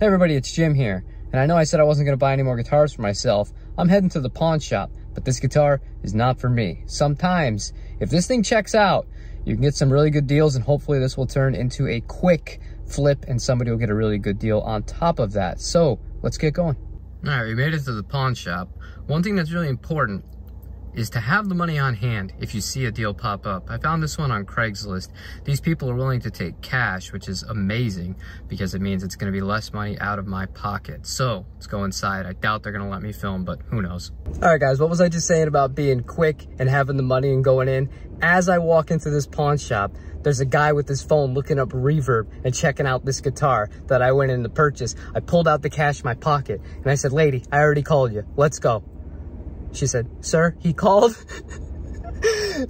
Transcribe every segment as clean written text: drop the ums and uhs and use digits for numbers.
Hey everybody, it's Jim here, and I know I said I wasn't going to buy any more guitars for myself. I'm heading to the pawn shop, but this guitar is not for me. Sometimes, if this thing checks out, you can get some really good deals, and hopefully this will turn into a quick flip and somebody will get a really good deal on top of that. So let's get going. All right, we made it to the pawn shop. One thing that's really important is to have the money on hand if you see a deal pop up. I found this one on Craigslist. These people are willing to take cash, which is amazing because it means it's going to be less money out of my pocket. So let's go inside. I doubt they're going to let me film, but who knows? All right, guys, what was I just saying about being quick and having the money and going in? As I walk into this pawn shop, there's a guy with his phone looking up Reverb and checking out this guitar that I went in to purchase. I pulled out the cash in my pocket and I said, "Lady, I already called you. Let's go." She said, "Sir, he called."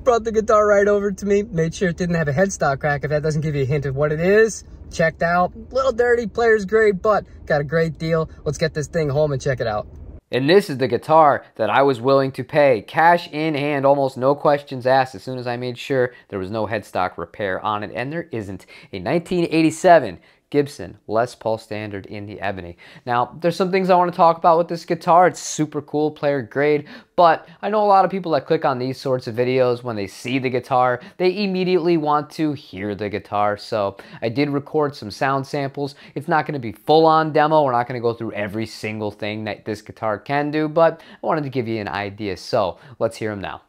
Brought the guitar right over to me, made sure it didn't have a headstock crack. If that doesn't give you a hint of what it is, checked out. Little dirty, player's grade, but got a great deal. Let's get this thing home and check it out. And this is the guitar that I was willing to pay, cash in hand, almost no questions asked, as soon as I made sure there was no headstock repair on it, and there isn't. A 1987 Gibson Les Paul Standard in the Ebony. Now, there's some things I want to talk about with this guitar. It's super cool, player grade, but I know a lot of people that click on these sorts of videos, when they see the guitar, they immediately want to hear the guitar. So I did record some sound samples. It's not going to be full-on demo. We're not going to go through every single thing that this guitar can do, but I wanted to give you an idea. So let's hear them now.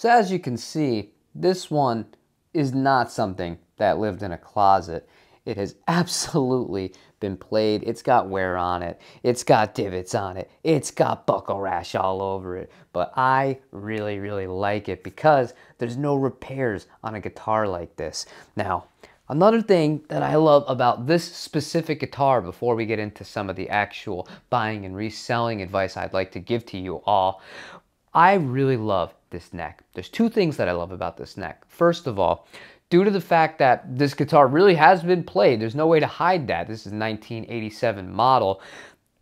So as you can see, this one is not something that lived in a closet. It has absolutely been played. It's got wear on it. It's got divots on it. It's got buckle rash all over it. But I really, really like it because there's no repairs on a guitar like this. Now, another thing that I love about this specific guitar, before we get into some of the actual buying and reselling advice I'd like to give to you all, I really love this neck. There's two things that I love about this neck. First of all, due to the fact that this guitar really has been played, there's no way to hide that. This is a 1987 model.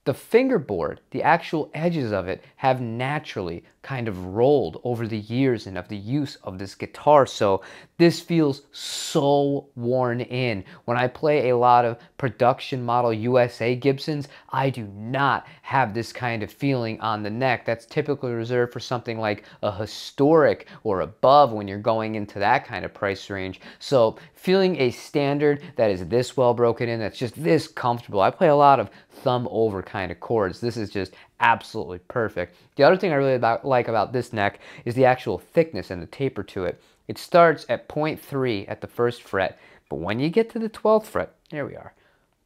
The fingerboard, the actual edges of it, have naturally kind of rolled over the years and of the use of this guitar. So this feels so worn in. When I play a lot of production model USA Gibsons, I do not have this kind of feeling on the neck. That's typically reserved for something like a historic or above when you're going into that kind of price range. So feeling a standard that is this well broken in, that's just this comfortable. I play a lot of thumb over kind of chords. This is just absolutely perfect. The other thing I really like about this neck is the actual thickness and the taper to it. It starts at 0.3 at the first fret, but when you get to the 12th fret, there we are,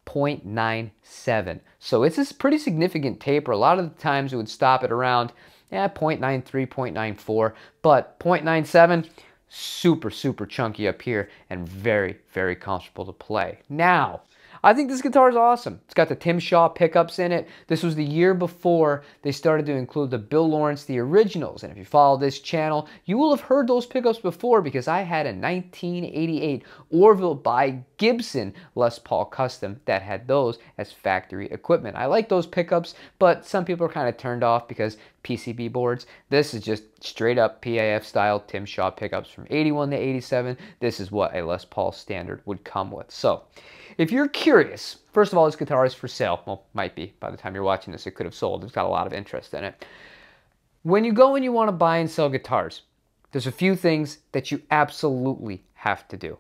0.97. So it's a pretty significant taper. A lot of the times it would stop at around 0.93, 0.94, but 0.97, super, super chunky up here and very, very comfortable to play. Now, I think this guitar is awesome. It's got the Tim Shaw pickups in it. This was the year before they started to include the Bill Lawrence, the originals. And if you follow this channel, you will have heard those pickups before, because I had a 1988 Orville by Gibson Les Paul Custom that had those as factory equipment. I like those pickups, but some people are kind of turned off because PCB boards. This is just straight up PAF style Tim Shaw pickups from 81 to 87. This is what a Les Paul Standard would come with. So if you're curious, first of all, this guitar is for sale. Well, might be. By the time you're watching this, it could have sold. It's got a lot of interest in it. When you go and you want to buy and sell guitars, there's a few things that you absolutely have to do.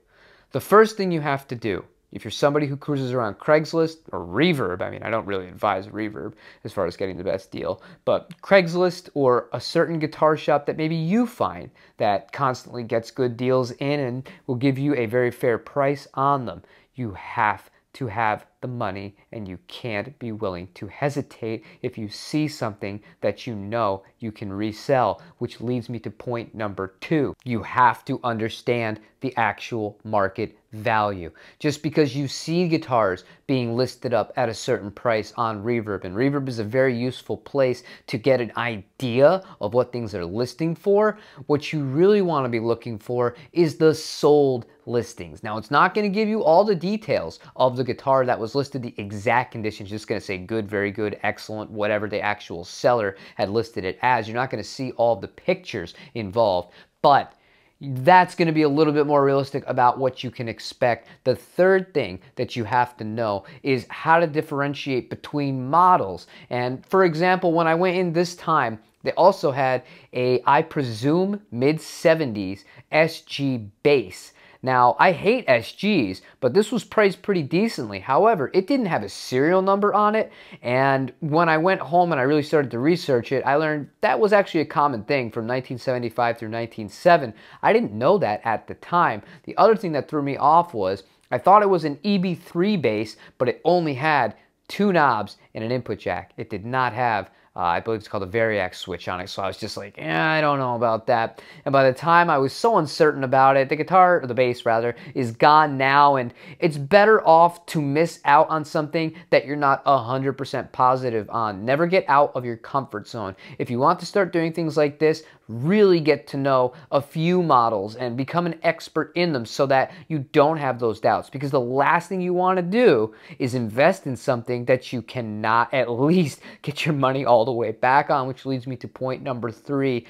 The first thing you have to do, if you're somebody who cruises around Craigslist or Reverb, I mean, I don't really advise Reverb as far as getting the best deal, but Craigslist or a certain guitar shop that maybe you find that constantly gets good deals in and will give you a very fair price on them, you have to have the money, and you can't be willing to hesitate if you see something that you know you can resell, which leads me to point number two. You have to understand the actual market value. Just because you see guitars being listed up at a certain price on Reverb, and Reverb is a very useful place to get an idea of what things are listing for, what you really want to be looking for is the sold listings. Now, it's not going to give you all the details of the guitar that was listed, the exact conditions, just going to say good, very good, excellent, whatever the actual seller had listed it as. You're not going to see all the pictures involved, but that's going to be a little bit more realistic about what you can expect. The third thing that you have to know is how to differentiate between models. And for example, when I went in this time, they also had a, I presume, mid-70s SG bass. Now, I hate SGs, but this was priced pretty decently. However, it didn't have a serial number on it, and when I went home and I really started to research it, I learned that was actually a common thing from 1975 through 1977. I didn't know that at the time. The other thing that threw me off was I thought it was an EB3 bass, but it only had two knobs and an input jack. It did not have, I believe it's called a Variac switch on it, so I was just like, I don't know about that. And by the time I was so uncertain about it, the guitar, or the bass rather, is gone now, and it's better off to miss out on something that you're not 100% positive on. Never get out of your comfort zone. If you want to start doing things like this, really get to know a few models and become an expert in them so that you don't have those doubts, because the last thing you want to do is invest in something that you cannot at least get your money all the way back on, which leads me to point number three,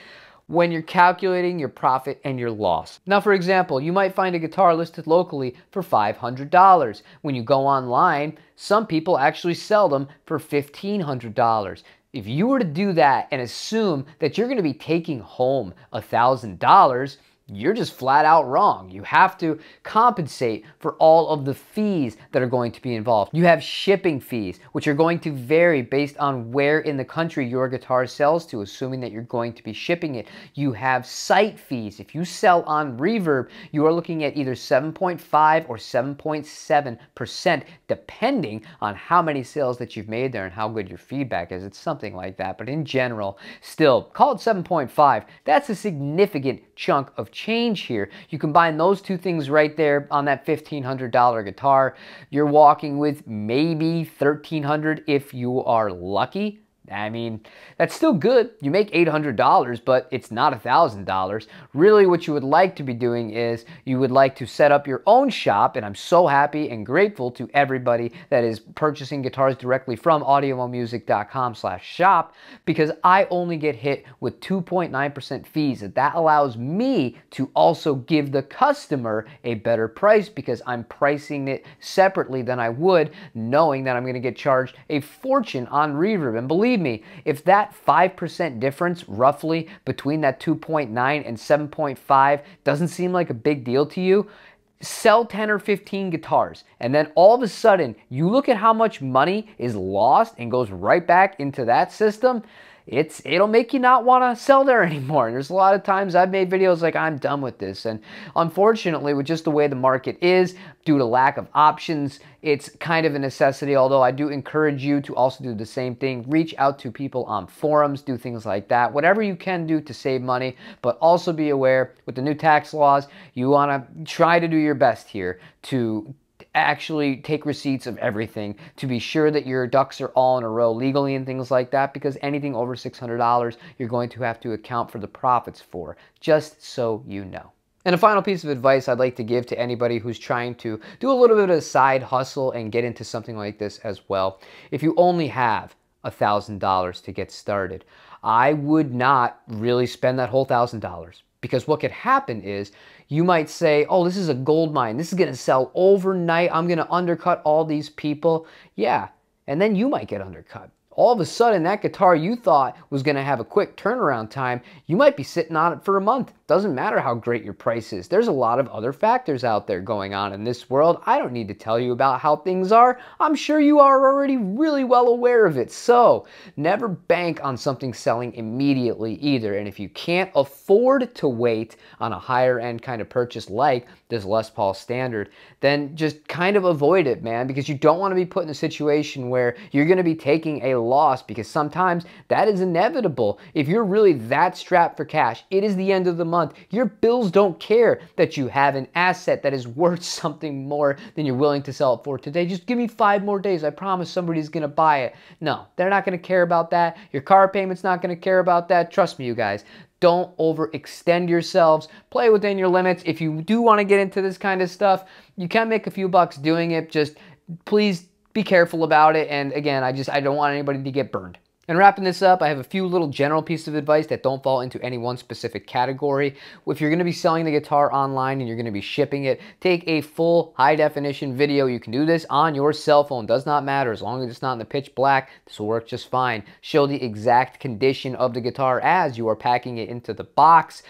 when you're calculating your profit and your loss. Now, for example, you might find a guitar listed locally for $500. When you go online, some people actually sell them for $1,500. If you were to do that and assume that you're going to be taking home $1,000, you're just flat out wrong. You have to compensate for all of the fees that are going to be involved. You have shipping fees, which are going to vary based on where in the country your guitar sells to, assuming that you're going to be shipping it. You have site fees. If you sell on Reverb, you are looking at either 7.5 or 7.7%, depending on how many sales that you've made there and how good your feedback is. It's something like that, but in general, still, call it 7.5. That's a significant chunk of change here. You combine those two things right there on that $1,500 guitar, you're walking with maybe $1,300 if you are lucky. I mean, that's still good. You make $800, but it's not $1,000. Really, what you would like to be doing is you would like to set up your own shop, and I'm so happy and grateful to everybody that is purchasing guitars directly from audiomomusic.com/shop, because I only get hit with 2.9% fees. That allows me to also give the customer a better price because I'm pricing it separately than I would, knowing that I'm going to get charged a fortune on Reverb. And believe me, if that 5% difference roughly between that 2.9 and 7.5 doesn't seem like a big deal to you, sell 10 or 15 guitars, and then all of a sudden you look at how much money is lost and goes right back into that system. It'll make you not want to sell there anymore. And there's a lot of times I've made videos like, I'm done with this. And unfortunately, with just the way the market is, due to lack of options, it's kind of a necessity, although I do encourage you to also do the same thing. Reach out to people on forums, do things like that, whatever you can do to save money, but also be aware with the new tax laws, you want to try to do your best here to actually take receipts of everything to be sure that your ducks are all in a row legally and things like that, because anything over $600 you're going to have to account for the profits for, just so you know. And a final piece of advice I'd like to give to anybody who's trying to do a little bit of a side hustle and get into something like this as well. If you only have $1,000 to get started, I would not really spend that whole $1,000, because what could happen is you might say, oh, this is a gold mine. This is going to sell overnight. I'm going to undercut all these people. Yeah, and then you might get undercut. All of a sudden, that guitar you thought was going to have a quick turnaround time, you might be sitting on it for a month. Doesn't matter how great your price is. There's a lot of other factors out there going on in this world. I don't need to tell you about how things are. I'm sure you are already really well aware of it. So never bank on something selling immediately either. And if you can't afford to wait on a higher end kind of purchase like this Les Paul Standard, then just kind of avoid it, man, because you don't want to be put in a situation where you're going to be taking a loss, because sometimes that is inevitable. If you're really that strapped for cash, it is the end of the month. Your bills don't care that you have an asset that is worth something more than you're willing to sell it for today. Just give me 5 more days. I promise somebody's going to buy it. No, they're not going to care about that. Your car payment's not going to care about that. Trust me, you guys. Don't overextend yourselves. Play within your limits. If you do want to get into this kind of stuff, you can make a few bucks doing it. Just please be careful about it. And again, I don't want anybody to get burned. And wrapping this up, I have a few little general pieces of advice that don't fall into any one specific category. If you're going to be selling the guitar online and you're going to be shipping it, take a full high-definition video. You can do this on your cell phone. Does not matter. As long as it's not in the pitch black, this will work just fine. Show the exact condition of the guitar as you are packing it into the box.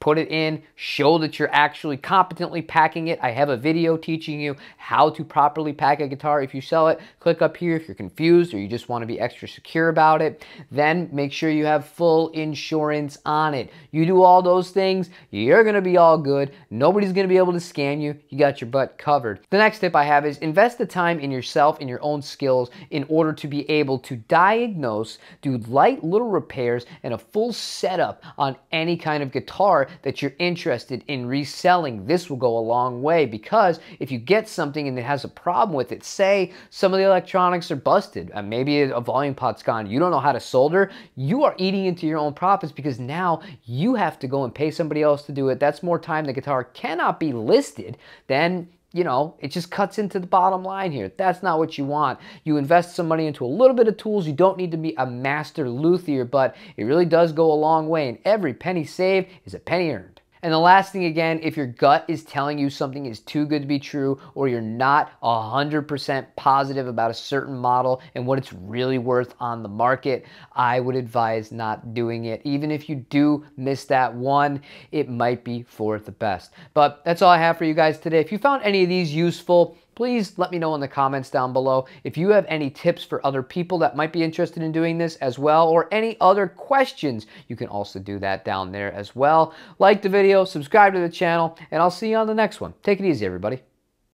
Put it in, show that you're actually competently packing it. I have a video teaching you how to properly pack a guitar if you sell it. Click up here if you're confused or you just want to be extra secure about it. Then make sure you have full insurance on it. You do all those things, you're going to be all good. Nobody's going to be able to scam you. You got your butt covered. The next tip I have is invest the time in yourself and your own skills in order to be able to diagnose, do light little repairs, and a full setup on any kind of guitar that you're interested in reselling. This will go a long way, because if you get something and it has a problem with it, say some of the electronics are busted, maybe a volume pot's gone, you don't know how to solder, you are eating into your own profits, because now you have to go and pay somebody else to do it. That's more time the guitar cannot be listed than, you know, it just cuts into the bottom line here. That's not what you want. You invest some money into a little bit of tools. You don't need to be a master luthier, but it really does go a long way, and every penny saved is a penny earned. And the last thing, again, if your gut is telling you something is too good to be true, or you're not 100% positive about a certain model and what it's really worth on the market, I would advise not doing it. Even if you do miss that one, it might be for the best. But that's all I have for you guys today. If you found any of these useful, please let me know in the comments down below. If you have any tips for other people that might be interested in doing this as well, or any other questions, you can also do that down there as well. Like the video, subscribe to the channel, and I'll see you on the next one. Take it easy, everybody.